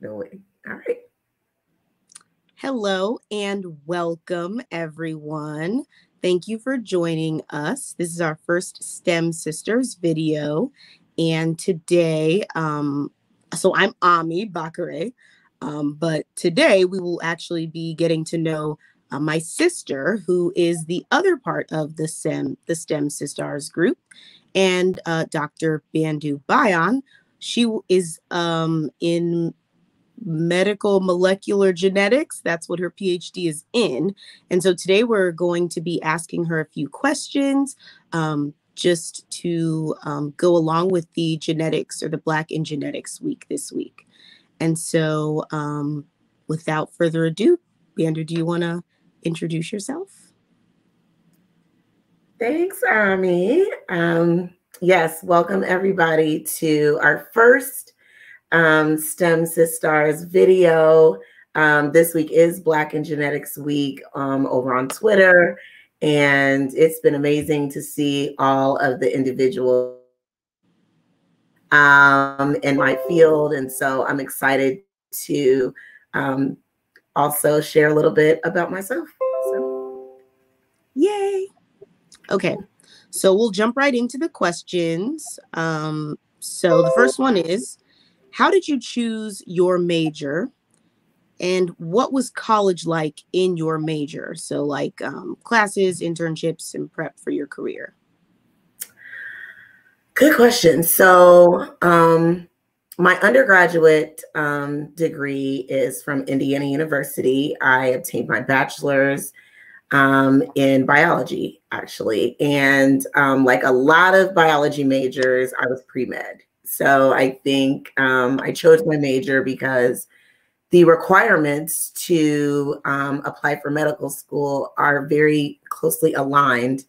knowing. All right. Hello and welcome, everyone. Thank you for joining us. This is our first STEM Sisters video. And today, so I'm Ami Bakare, but today we will actually be getting to know my sister, who is the other part of the STEM Sisters group, and Dr. Baindu Bayon. She is in medical molecular genetics. That's what her PhD is in. And so today we're going to be asking her a few questions just to go along with the genetics or the Black in Genetics Week this week. And so without further ado, Baindu, do you want to introduce yourself? Thanks, Ami. Yes, welcome everybody to our first STEM SiSTARS video. This week is Black in Genetics Week over on Twitter, and it's been amazing to see all of the individuals in my field, and so I'm excited to also share a little bit about myself. So. Yay! Okay, so we'll jump right into the questions. So the first one is, how did you choose your major, and what was college like in your major? So like classes, internships, and prep for your career. Good question. So my undergraduate degree is from Indiana University. I obtained my bachelor's in biology, actually. And like a lot of biology majors, I was pre-med. So I think I chose my major because the requirements to apply for medical school are very closely aligned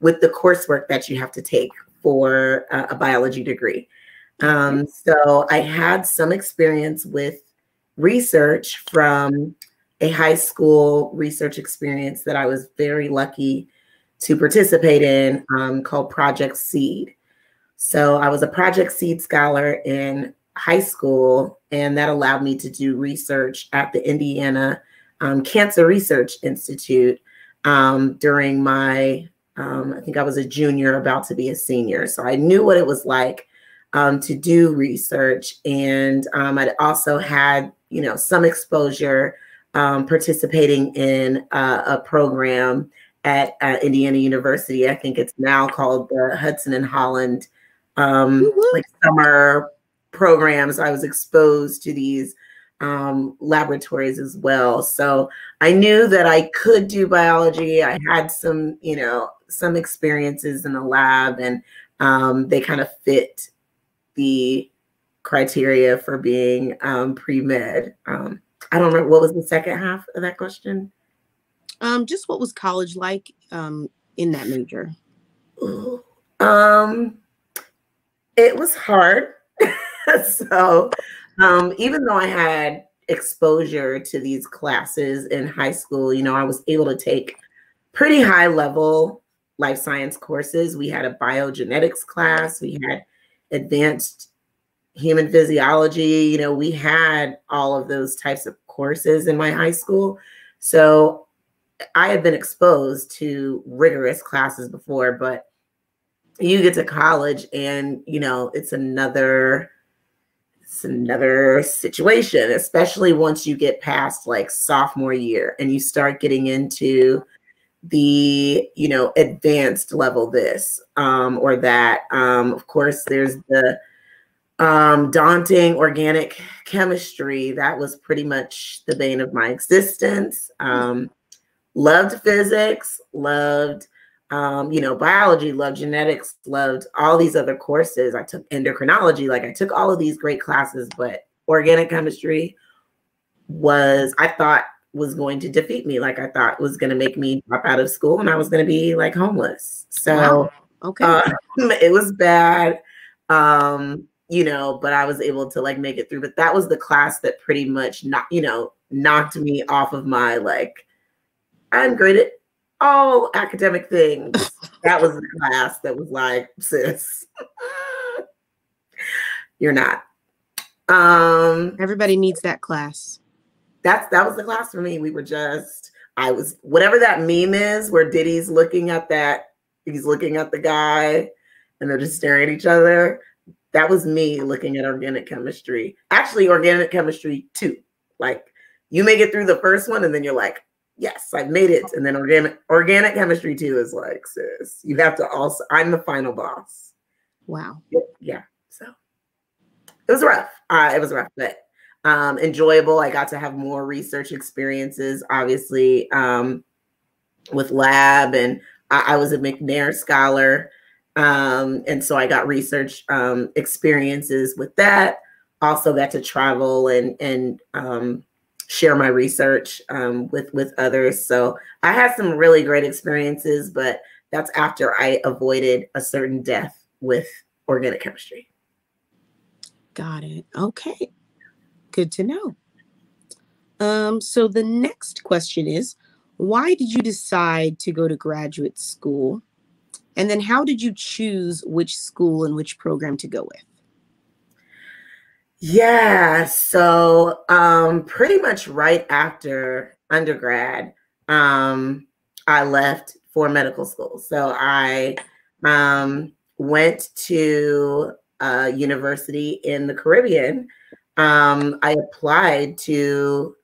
with the coursework that you have to take for a biology degree. So I had some experience with research from a high school research experience that I was very lucky to participate in called Project SEED. So I was a Project SEED scholar in high school, and that allowed me to do research at the Indiana Cancer Research Institute during my, I think I was a junior about to be a senior. So I knew what it was like to do research. And I'd also had, you know, some exposure participating in a program at Indiana University. I think it's now called the Hudson and Holland like summer programs. I was exposed to these laboratories as well. So I knew that I could do biology. I had some, you know, some experiences in the lab, and they kind of fit the criteria for being pre-med. I don't remember, what was the second half of that question? Just what was college like in that major? Ooh. It was hard. So even though I had exposure to these classes in high school, you know, I was able to take pretty high level life science courses. We had a biogenetics class. We had advanced human physiology. You know, we had all of those types of courses in my high school. So I had been exposed to rigorous classes before, but you get to college and, you know, it's another situation, especially once you get past like sophomore year and you start getting into the, you know, advanced level, this or that. Of course, there's the daunting organic chemistry. That was pretty much the bane of my existence. Loved physics, loved you know, biology, loved genetics, loved all these other courses. I took endocrinology, like I took all of these great classes, but organic chemistry was, I thought was going to defeat me. Like I thought was going to make me drop out of school and I was going to be like homeless. So, wow. Okay. It was bad, you know, but I was able to like make it through. But that was the class that pretty much knocked me off of my, like, I'm great at all academic things. That was the class that was like, sis, you're not. Everybody needs that class. That was the class for me. We were just, I was, whatever that meme is where Diddy's looking at that, he's looking at the guy and they're just staring at each other. That was me looking at organic chemistry. Actually, organic chemistry 2. Like, you make it through the first one and then you're like, yes, I've made it. And then organic chemistry 2 is like, sis, you have to also, I'm the final boss. Wow. Yeah. So it was rough. It was rough, but enjoyable. I got to have more research experiences, obviously, with lab, and I was a McNair Scholar. And so I got research experiences with that. Also got to travel and share my research with others. So I had some really great experiences, but that's after I avoided a certain death with organic chemistry. Got it. Okay. Good to know. So the next question is, why did you decide to go to graduate school? And then how did you choose which school and which program to go with? Yeah, so pretty much right after undergrad, I left for medical school. So I went to a university in the Caribbean. I applied to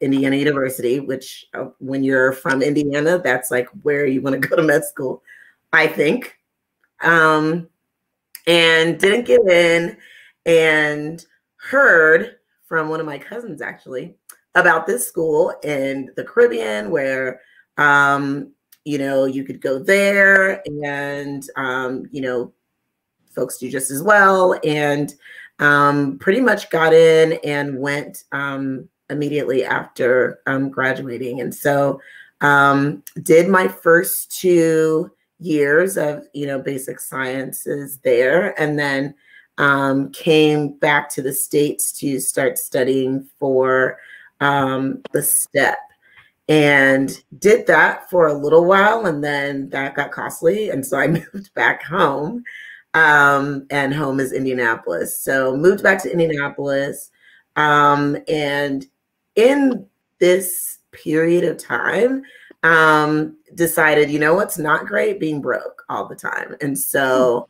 Indiana University, which when you're from Indiana, that's like where you want to go to med school, I think. And didn't get in, and heard from one of my cousins actually about this school in the Caribbean where, you know, you could go there and, you know, folks do just as well. And pretty much got in and went immediately after graduating. And so did my first 2 years of, you know, basic sciences there, and then came back to the States to start studying for the STEP, and did that for a little while, and then that got costly, and so I moved back home, and home is Indianapolis. So moved back to Indianapolis, and in this period of time, decided, you know what's not great? Being broke all the time. And so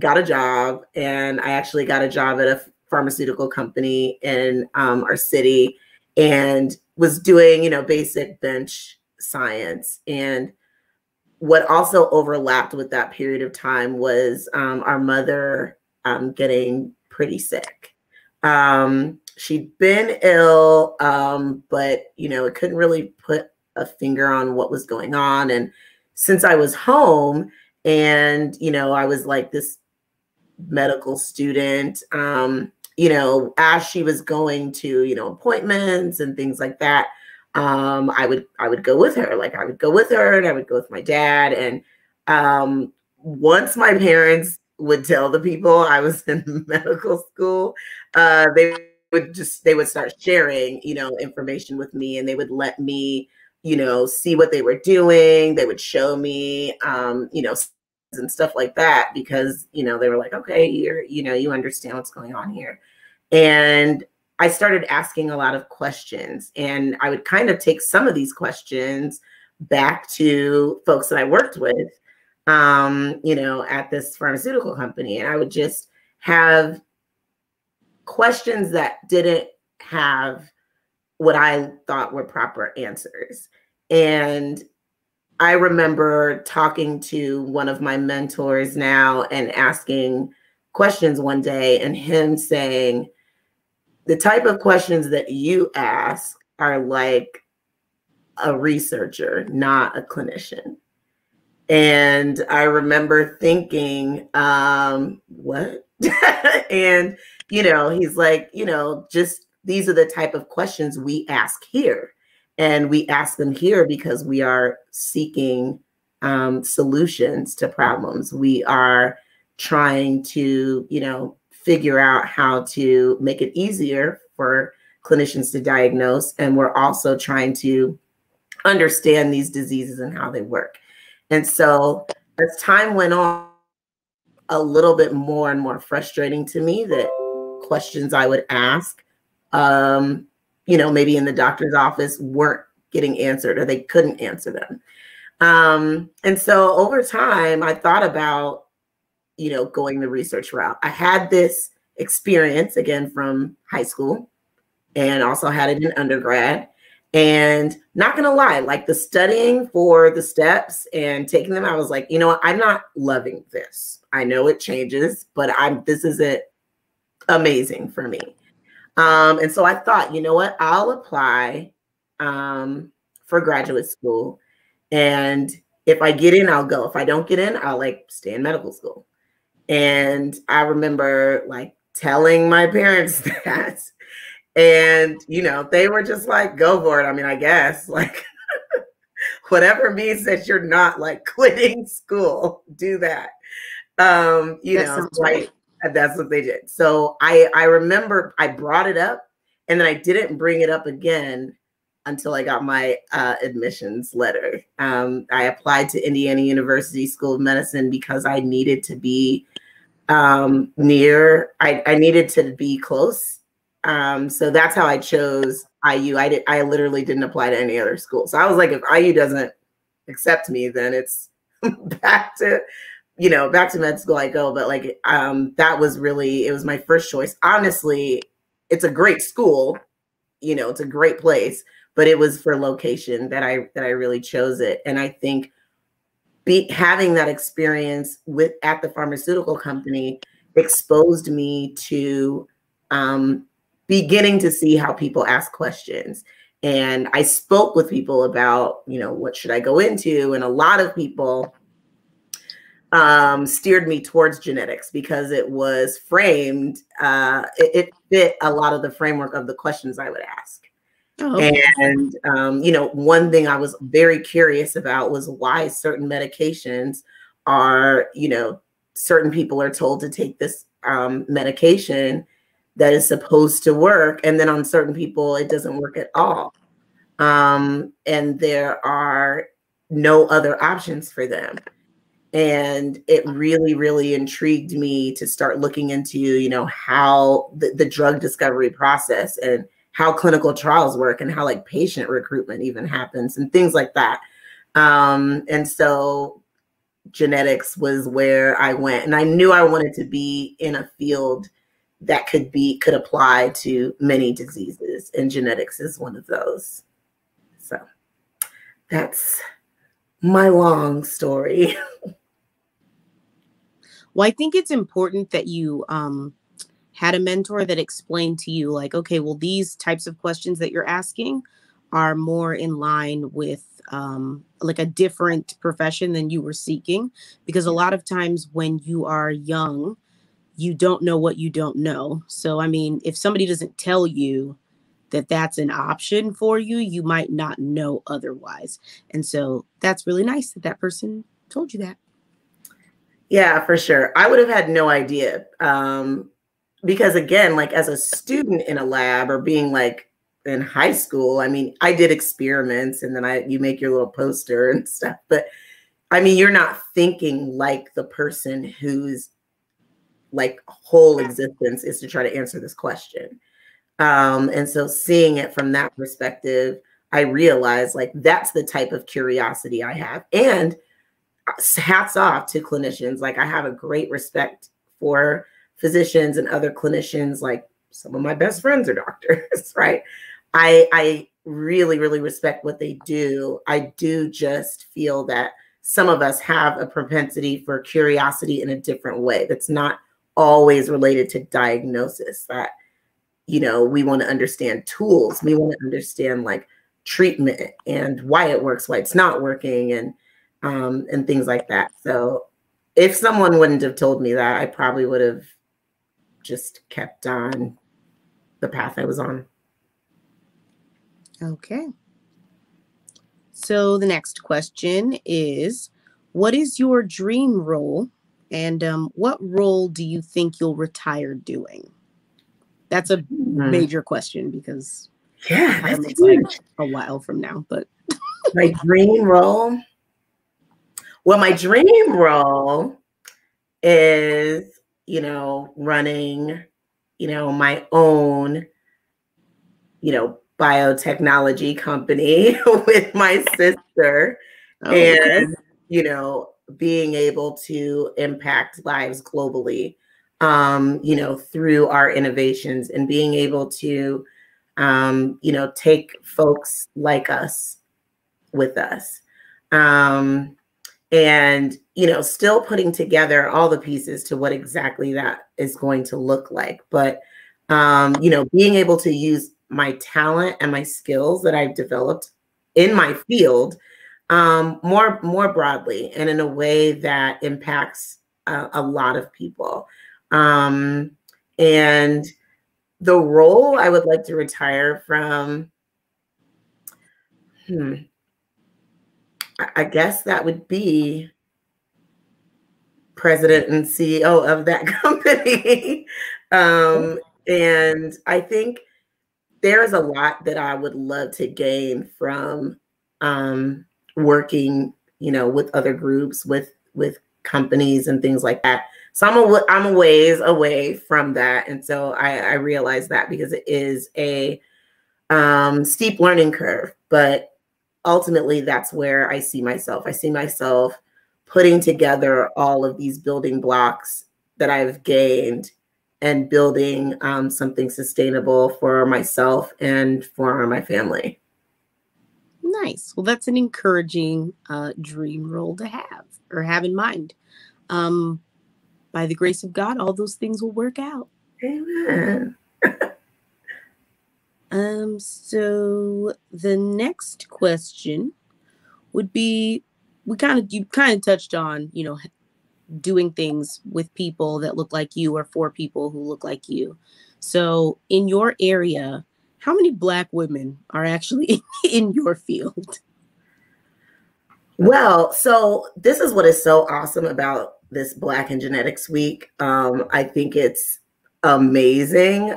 got a job, and I actually got a job at a pharmaceutical company in our city, and was doing, you know, basic bench science. And what also overlapped with that period of time was our mother getting pretty sick. She'd been ill, but, you know, it couldn't really put a finger on what was going on. And since I was home and, you know, I was like this medical student, you know, as she was going to, you know, appointments and things like that, I would go with her. Like, I would go with her, and I would go with my dad. And once my parents would tell the people I was in medical school, they would start sharing, you know, information with me, and they would let me, you know, see what they were doing. They would show me, you know, and stuff like that, because, you know, they were like, okay, you're, you know, you understand what's going on here. And I started asking a lot of questions, and I would kind of take some of these questions back to folks that I worked with, you know, at this pharmaceutical company. And I would just have questions that didn't have what I thought were proper answers. And I remember talking to one of my mentors now and asking questions one day, and him saying, the type of questions that you ask are like a researcher, not a clinician. And I remember thinking, what? And, you know, he's like, you know, just these are the type of questions we ask here. And we ask them here because we are seeking solutions to problems. We are trying to, you know, figure out how to make it easier for clinicians to diagnose. And we're also trying to understand these diseases and how they work. And so as time went on, a little bit more and more frustrating to me that questions I would ask, you know, maybe in the doctor's office weren't getting answered or they couldn't answer them. And so over time, I thought about, you know, going the research route. I had this experience again from high school and also had it in undergrad. And not gonna lie, like the studying for the steps and taking them, I was like, you know what, I'm not loving this. I know it changes, but this isn't amazing for me. And so I thought, you know what, I'll apply for graduate school. And if I get in, I'll go. If I don't get in, I'll like stay in medical school. And I remember like telling my parents that. And, you know, they were just like, go for it. I mean, I guess like whatever means that you're not like quitting school, do that. You know, like that's what they did. So I remember I brought it up and then I didn't bring it up again until I got my admissions letter. I applied to Indiana University School of Medicine because I needed to be near, I needed to be close. So that's how I chose IU. I literally didn't apply to any other school. So I was like, if IU doesn't accept me, then it's back to, you know, back to med school I go. But like, that was really, it was my first choice. Honestly, it's a great school, you know, it's a great place, but it was for location that I really chose it. And I think having that experience at the pharmaceutical company exposed me to, beginning to see how people ask questions. And I spoke with people about, you know, what should I go into? And a lot of people steered me towards genetics because it was framed, it fit a lot of the framework of the questions I would ask. Oh. And, you know, one thing I was very curious about was why certain medications are, you know, certain people are told to take this medication that is supposed to work. And then on certain people, it doesn't work at all. And there are no other options for them. And it really, really intrigued me to start looking into, you know, how the drug discovery process and how clinical trials work and how like patient recruitment even happens and things like that. And so genetics was where I went, and I knew I wanted to be in a field that could apply to many diseases, and genetics is one of those. So that's my long story. Well, I think it's important that you had a mentor that explained to you like, okay, well, these types of questions that you're asking are more in line with like a different profession than you were seeking. Because a lot of times when you are young, you don't know what you don't know. So, I mean, if somebody doesn't tell you that that's an option for you, you might not know otherwise. And so that's really nice that that person told you that. Yeah, for sure. I would have had no idea. Because again, like as a student in a lab or being like in high school, I mean, I did experiments and then you make your little poster and stuff, but I mean, you're not thinking like the person who's like whole existence is to try to answer this question. And so seeing it from that perspective, I realized like that's the type of curiosity I have. And hats off to clinicians. Like I have a great respect for physicians and other clinicians. Like some of my best friends are doctors, right? I really, really respect what they do. I do just feel that some of us have a propensity for curiosity in a different way. That's not always related to diagnosis, that, you know, we want to understand tools. We want to understand like treatment and why it works, why it's not working, and things like that. So if someone wouldn't have told me that, I probably would have just kept on the path I was on. Okay. So the next question is, what is your dream role? And what role do you think you'll retire doing? That's a major question because yeah, that's like a while from now. But my dream role. Well, my dream role is, you know, running my own, biotechnology company with my sister, and, being able to impact lives globally, through our innovations, and being able to, take folks like us with us. And, still putting together all the pieces to what exactly that is going to look like. But, being able to use my talent and my skills that I've developed in my field more broadly and in a way that impacts a lot of people. And the role I would like to retire from, I guess that would be president and CEO of that company. And I think there is a lot that I would love to gain from working, with other groups, with companies and things like that. So I'm a ways away from that. And so I realize that, because it is a steep learning curve, but ultimately that's where I see myself. I see myself putting together all of these building blocks that I've gained and building something sustainable for myself and for my family. Nice. Well, that's an encouraging dream role to have, or have in mind. By the grace of God, all those things will work out. Amen. So the next question would be, you kind of touched on, doing things with people that look like you, or for people who look like you. So in your area, how many Black women are actually in your field? Well, so this is what is so awesome about this Black in Genetics Week. I think it's amazing.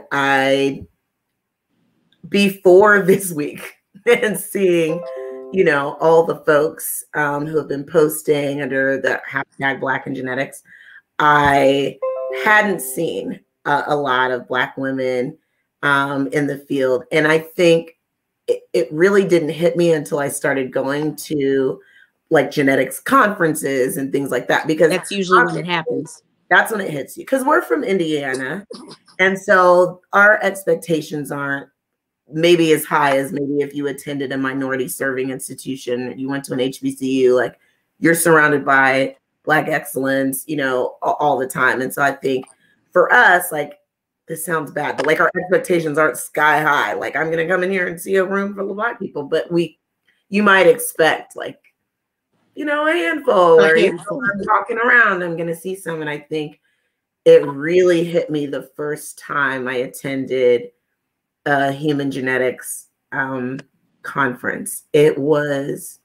Before this week and seeing, all the folks who have been posting under the hashtag Black in Genetics, I hadn't seen a lot of Black women in the field. And I think it really didn't hit me until I started going to genetics conferences and things like that, because that's usually when it happens. That's when it hits you, because we're from Indiana. And so our expectations aren't maybe as high as maybe if you attended a minority serving institution, you went to an HBCU, like you're surrounded by Black excellence, all the time. And so I think for us, this sounds bad, but our expectations aren't sky high. Like, I'm going to come in here and see a room full of Black people, but you might expect a handful, or I'm walking around, I'm going to see some. And I think it really hit me the first time I attended a human genetics conference. It was,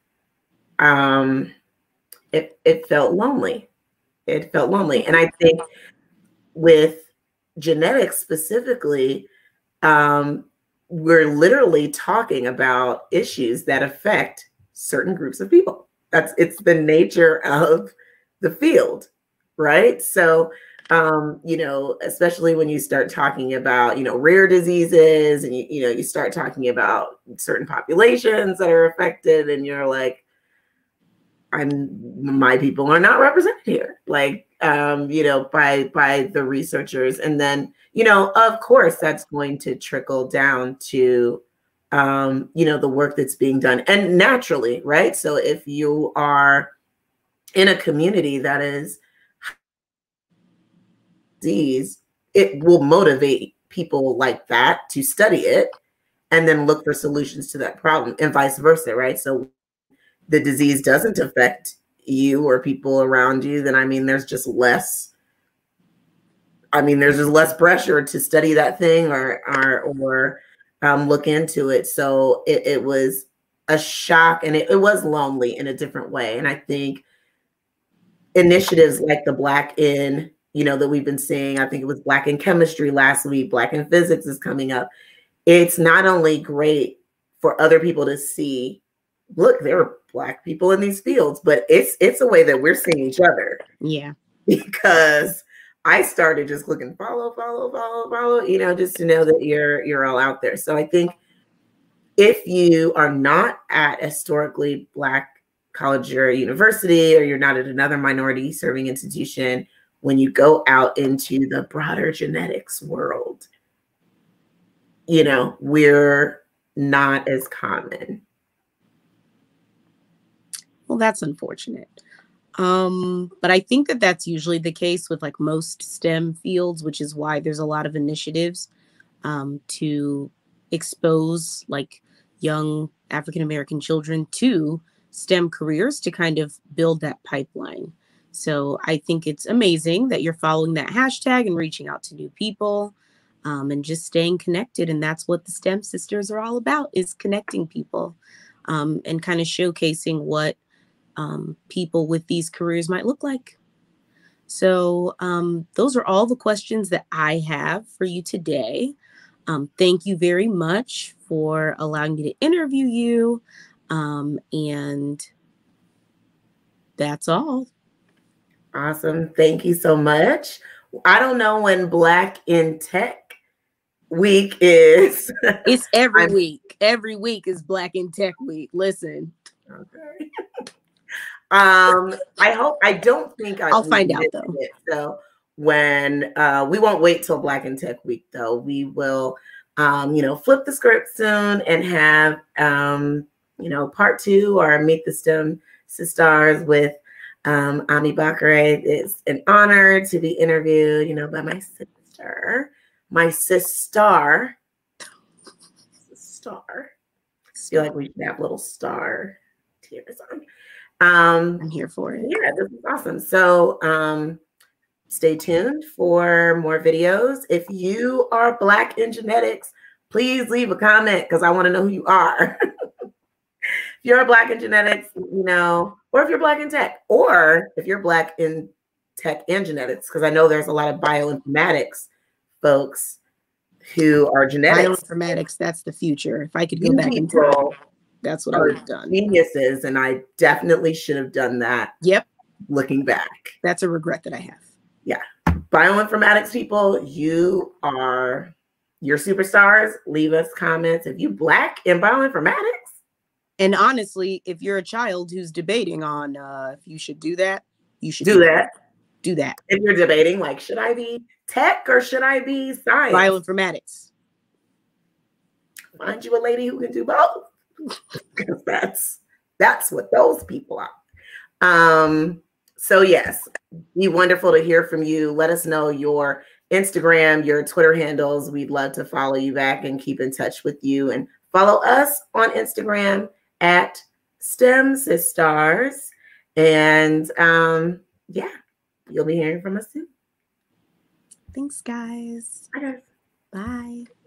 it felt lonely. It felt lonely. And I think with genetics specifically, we're literally talking about issues that affect certain groups of people. It's the nature of the field, right? So, especially when you start talking about, rare diseases, and you start talking about certain populations that are affected, and you're like, my people are not represented here, by the researchers. And then, of course, that's going to trickle down to, the work that's being done, and naturally, right? So if you are in a community that is disease, it will motivate people like that to study it and then look for solutions to that problem, and vice versa, right? So the disease doesn't affect you or people around you, then there's just less pressure to study that thing or look into it. So it was a shock, and it was lonely in a different way. And I think initiatives like the Black in, that we've been seeing, I think it was Black in Chemistry last week, Black in Physics is coming up. It's not only great for other people to see, look, there are Black people in these fields, but it's a way that we're seeing each other. Yeah. Because I started just looking, follow, you know, just to know that you're all out there. So I think if you are not at a historically Black college or university, or you're not at another minority serving institution, when you go out into the broader genetics world, you know, we're not as common. Well, that's unfortunate. But I think that that's usually the case with like most STEM fields, which is why there's a lot of initiatives to expose like young African-American children to STEM careers to kind of build that pipeline. So I think it's amazing that you're following that hashtag and reaching out to new people and just staying connected. And that's what the STEM Sisters are all about, is connecting people and kind of showcasing what people with these careers might look like. So those are all the questions that I have for you today. Thank you very much for allowing me to interview you. And that's all. Awesome. Thank you so much. I don't know when Black in Tech Week is. It's every week. Every week is Black in Tech Week. Listen. Okay. I hope, I don't think I'll find out though. So when we won't wait till Black in Tech Week though. We will you know, flip the script soon and have you know, part 2 or Meet the STEM Sisters with Ami Bakare. It's an honor to be interviewed, you know, by my sister. I feel like we should have little star tears on. I'm here for it. Yeah, this is awesome. So stay tuned for more videos. If you are Black in Genetics, please leave a comment because I want to know who you are. If you're Black in Genetics, you know, or if you're Black in Tech, or if you're Black in Tech and Genetics, because I know there's a lot of bioinformatics folks who are genetics. Bioinformatics, that's the future. If I could go back in time, that's what I would have done. Geniuses, and I definitely should have done that. Yep. Looking back. That's a regret that I have. Yeah. Bioinformatics people, you are your superstars. Leave us comments. If you Black in bioinformatics. And honestly, if you're a child who's debating on if you should do that, you should do that. If you're debating, like, should I be tech or should I be science? Bioinformatics. Find you a lady who can do both. Because that's what those people are. So yes, be wonderful to hear from you. Let us know your Instagram, your Twitter handles. We'd love to follow you back and keep in touch with you. And follow us on Instagram at STEM SiSTARS. And yeah, you'll be hearing from us soon. Thanks, guys. Bye. Bye.